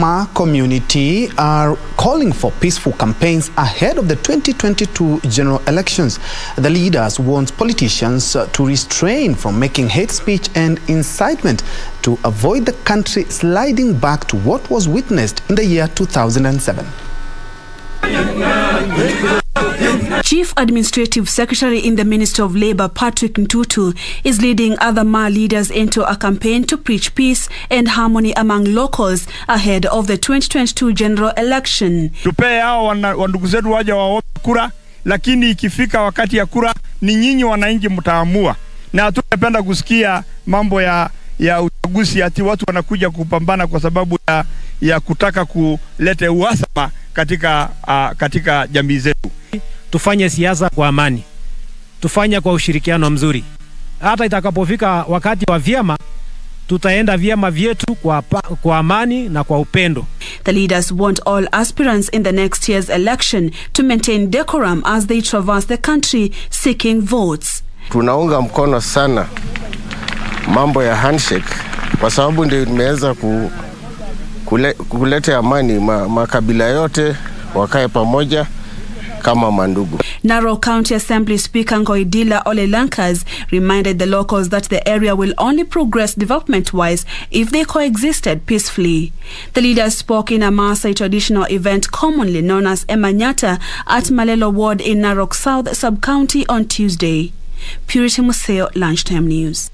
Maa community are calling for peaceful campaigns ahead of the 2022 general elections. The leaders want politicians to restrain from making hate speech and incitement to avoid the country sliding back to what was witnessed in the year 2007. Chief Administrative Secretary in the Ministry of Labour, Patrick Ntutu, is leading other Maa leaders into a campaign to preach peace and harmony among locals ahead of the 2022 general election. Tupee hao wandugu zetu waje waombe kura, lakini ikifika wakati ya kura ni nyinyi wananchi mtaamua. Na hatupenda kusikia mambo ya uchaguzi ati watu wanakuja kupambana kwa sababu ya kutaka kuleta uhasama katika jamii zetu. Tufanye siasa kwa amani, tufanye kwa ushirikiano mzuri. Hata itakapofika wakati wa vyama, tutaenda vyama vyetu kwa amani na kwa upendo. The leaders want all aspirants in the next year's election to maintain decorum as they traverse the country seeking votes. Tunaunga mkono sana mambo ya handshake kwa sababu ndio imeweza kuleta amani. Makabila yote wakae pamoja kama mandugu. Narok County Assembly Speaker Nkoidila Ole Lankas reminded the locals that the area will only progress development-wise if they coexisted peacefully. The leaders spoke in a Maasai traditional event commonly known as Emanyata at Malelo ward in Narok South sub-county on Tuesday. Purity Museo, Lunchtime News.